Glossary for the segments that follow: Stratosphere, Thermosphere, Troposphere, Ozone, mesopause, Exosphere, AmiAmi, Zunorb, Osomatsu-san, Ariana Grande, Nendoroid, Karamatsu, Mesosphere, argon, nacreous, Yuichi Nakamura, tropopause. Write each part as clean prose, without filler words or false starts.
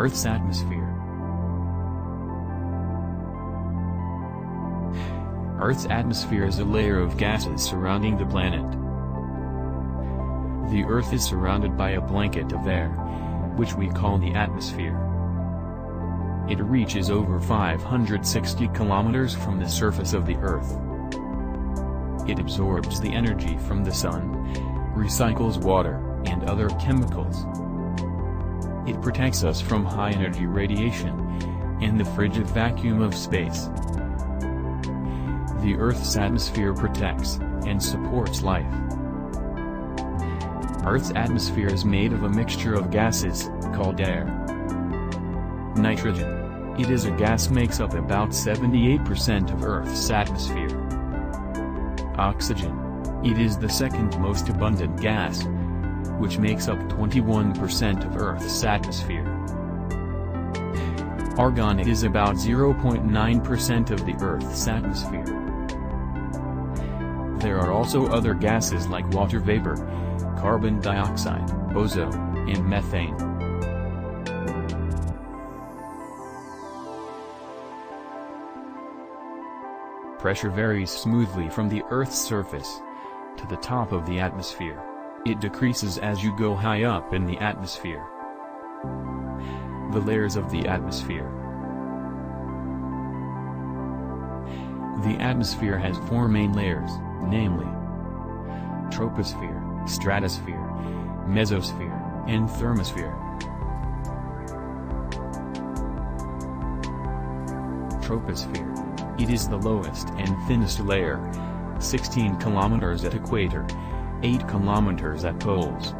Earth's atmosphere. Earth's atmosphere is a layer of gases surrounding the planet. The Earth is surrounded by a blanket of air, which we call the atmosphere. It reaches over 560 kilometers from the surface of the Earth. It absorbs the energy from the sun, recycles water, and other chemicals. It protects us from high-energy radiation, and the frigid vacuum of space. The Earth's atmosphere protects and supports life. Earth's atmosphere is made of a mixture of gases, called air. Nitrogen, it is a gas, makes up about 78% of Earth's atmosphere. Oxygen, it is the second most abundant gas, which makes up 21% of Earth's atmosphere. Argon, it is about 0.9% of the Earth's atmosphere. There are also other gases like water vapor, carbon dioxide, ozone, and methane. Pressure varies smoothly from the Earth's surface to the top of the atmosphere. It decreases as you go high up in the atmosphere. The layers of the atmosphere. The atmosphere has four main layers, namely troposphere, stratosphere, mesosphere, and thermosphere. Troposphere. It is the lowest and thinnest layer, 16 kilometers at equator, 8 kilometers at poles.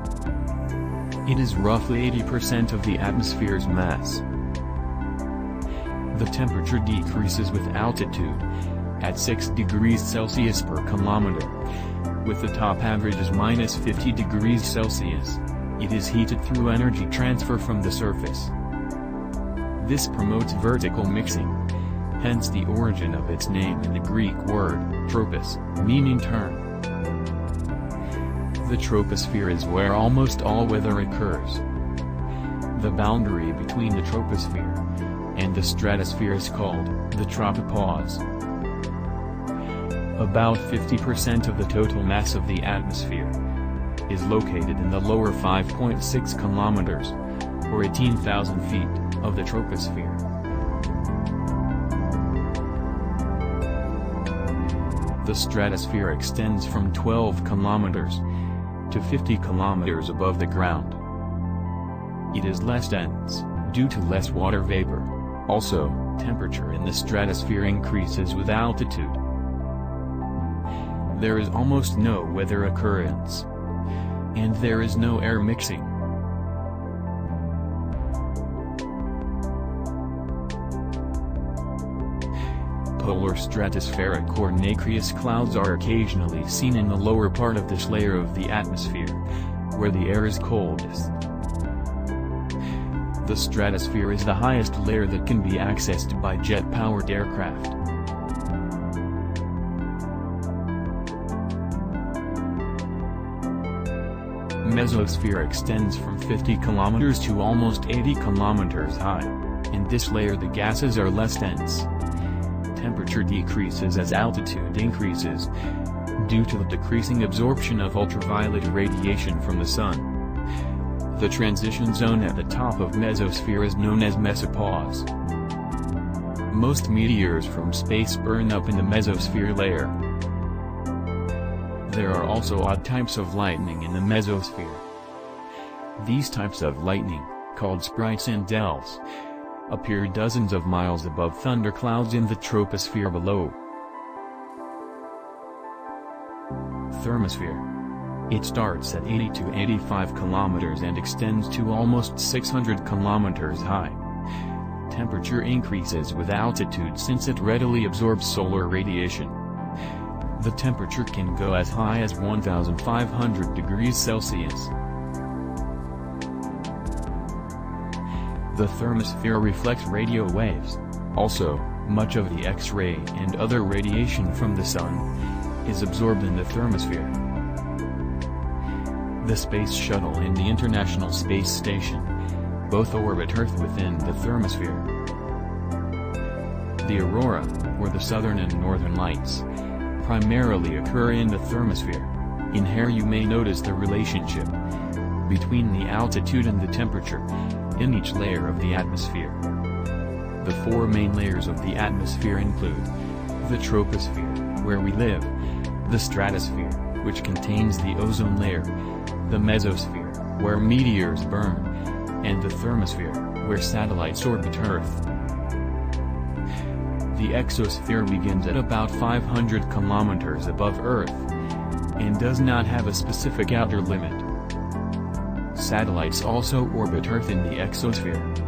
It is roughly 80% of the atmosphere's mass. The temperature decreases with altitude, at 6 degrees Celsius per kilometer, with the top average is minus 50 degrees Celsius. It is heated through energy transfer from the surface. This promotes vertical mixing, hence the origin of its name in the Greek word, tropos, meaning turn. The troposphere is where almost all weather occurs. The boundary between the troposphere and the stratosphere is called the tropopause. About 50% of the total mass of the atmosphere is located in the lower 5.6 kilometers, or 18,000 feet, of the troposphere. The stratosphere extends from 12 kilometers to 50 kilometers above the ground. It is less dense, due to less water vapor. Also, temperature in the stratosphere increases with altitude. There is almost no weather occurrence, and there is no air mixing. Polar stratospheric or nacreous clouds are occasionally seen in the lower part of this layer of the atmosphere, where the air is coldest. The stratosphere is the highest layer that can be accessed by jet-powered aircraft. Mesosphere extends from 50 kilometers to almost 80 kilometers high. In this layer the gases are less dense. Temperature decreases as altitude increases, due to the decreasing absorption of ultraviolet radiation from the sun. The transition zone at the top of mesosphere is known as mesopause. Most meteors from space burn up in the mesosphere layer. There are also odd types of lightning in the mesosphere. These types of lightning, called sprites and elves, appear dozens of miles above thunderclouds in the troposphere below. Thermosphere. It starts at 80 to 85 kilometers and extends to almost 600 kilometers high. Temperature increases with altitude since it readily absorbs solar radiation. The temperature can go as high as 1,500 degrees Celsius. The thermosphere reflects radio waves. Also, much of the X-ray and other radiation from the sun is absorbed in the thermosphere. The Space Shuttle and the International Space Station both orbit Earth within the thermosphere. The aurora, or the southern and northern lights, primarily occur in the thermosphere. In here you may notice the relationship between the altitude and the temperature in each layer of the atmosphere. The four main layers of the atmosphere include the troposphere, where we live, the stratosphere, which contains the ozone layer, the mesosphere, where meteors burn, and the thermosphere, where satellites orbit Earth. The exosphere begins at about 500 kilometers above Earth, and does not have a specific outer limit. Satellites also orbit Earth in the exosphere.